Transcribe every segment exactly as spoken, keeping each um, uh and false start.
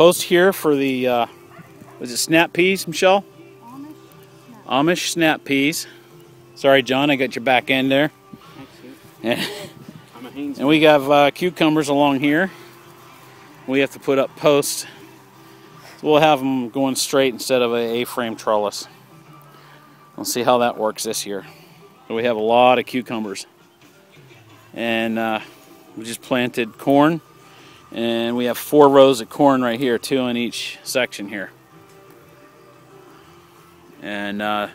post here for the, uh, was it snap peas, Michelle? Amish snap. Amish snap peas. Sorry, John, I got your back end there. And, and we have uh, cucumbers along here. We have to put up posts. We'll have them going straight instead of a A-frame trellis. We'll see how that works this year. So we have a lot of cucumbers. And uh, we just planted corn. And we have four rows of corn right here, two in each section here. And uh,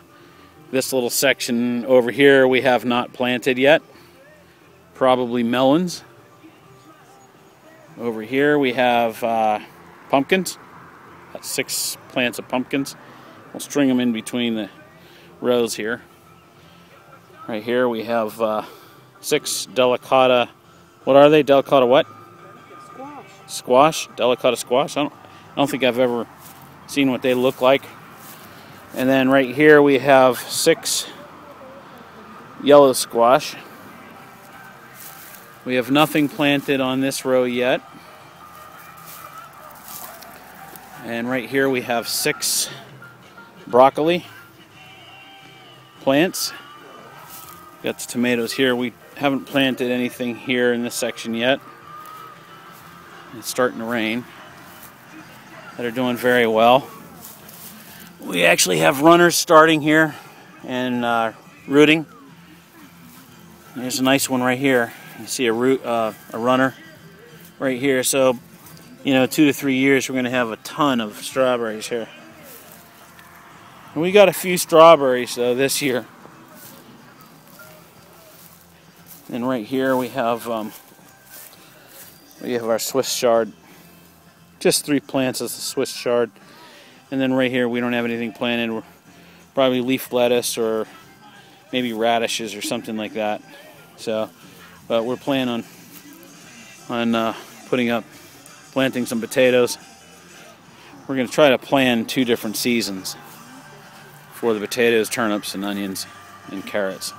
this little section over here we have not planted yet. Probably melons. Over here we have uh, pumpkins. About six plants of pumpkins. We'll string them in between the rows here. Right here we have uh, six delicata. What are they? Delicata what? Squash. Squash. Delicata squash. I don't, I don't think I've ever seen what they look like. And then right here we have six yellow squash. We have nothing planted on this row yet. And right here we have six broccoli plants. Got the tomatoes here. We haven't planted anything here in this section yet. It's starting to rain. That are doing very well. We actually have runners starting here and uh, rooting. There's a nice one right here. You see a root, uh, a runner right here. So, you know, two to three years, we're going to have a ton of strawberries here. And we got a few strawberries, though, this year. And right here we have um, we have our Swiss chard. Just three plants as the Swiss chard. And then right here we don't have anything planted. We're probably leaf lettuce or maybe radishes or something like that. So. But we're planning on on uh, putting up, planting some potatoes. We're going to try to plan two different seasons for the potatoes, turnips, and onions, and carrots.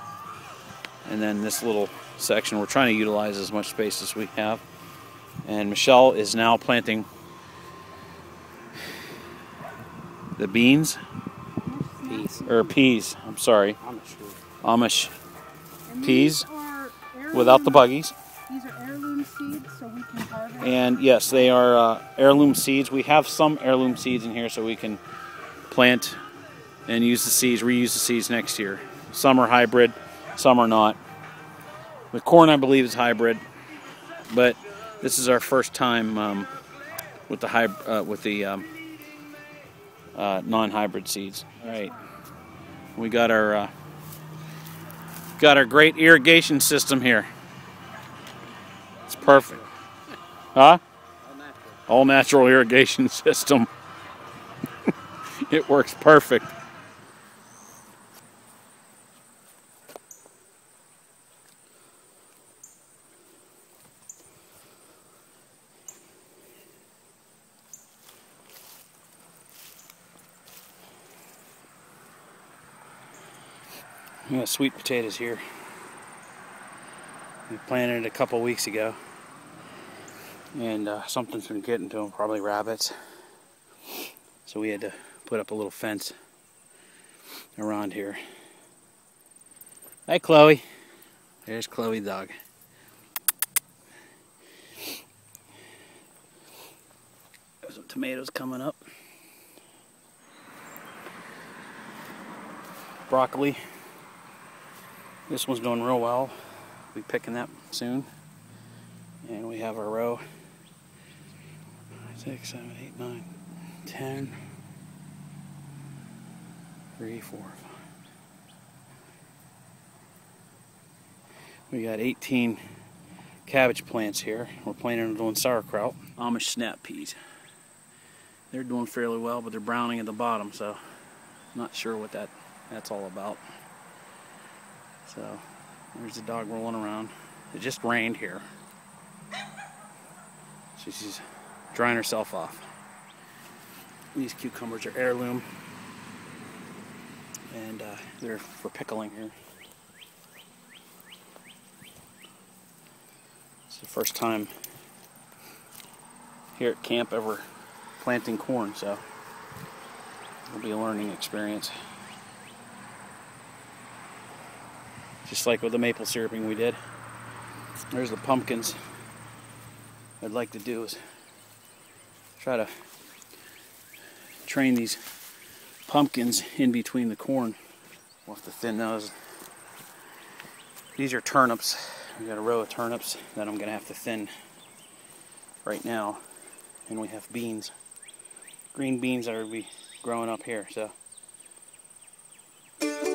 And then this little section, we're trying to utilize as much space as we have. And Michelle is now planting the beans, peas, or peas. I'm sorry, Amish, Amish peas. Without the buggies. These are heirloom seeds, so we can harvest. And yes, they are uh, heirloom seeds. We have some heirloom seeds in here, so we can plant and use the seeds, reuse the seeds next year. Some are hybrid, some are not. The corn, I believe, is hybrid, but this is our first time um, with the hyb uh, with the um, uh, non-hybrid seeds. All right, we got our. Uh, Got our great irrigation system here. It's perfect. Huh? All natural, All natural irrigation system. It works perfect. We got sweet potatoes here. We planted a couple weeks ago, and uh, something's been getting to them, probably rabbits. So we had to put up a little fence around here. Hi, Chloe. There's Chloe dog. There's some tomatoes coming up. Broccoli. This one's doing real well. We'll be picking that soon. And we have our row. Six, seven, eight, nine, ten. Three, four, five. We got eighteen cabbage plants here. We're planning on doing sauerkraut. Amish snap peas. They're doing fairly well, but they're browning at the bottom, so I'm not sure what that, that's all about. So, there's the dog rolling around. It just rained here. So she's drying herself off. These cucumbers are heirloom. And uh, they're for pickling here. It's the first time here at camp ever planting corn, so it'll be a learning experience. Just like with the maple syruping we did. There's the pumpkins. What I'd like to do is try to train these pumpkins in between the corn. We'll have to thin those. These are turnips. We've got a row of turnips that I'm going to have to thin right now. And we have beans. Green beans that are going to be growing up here. So.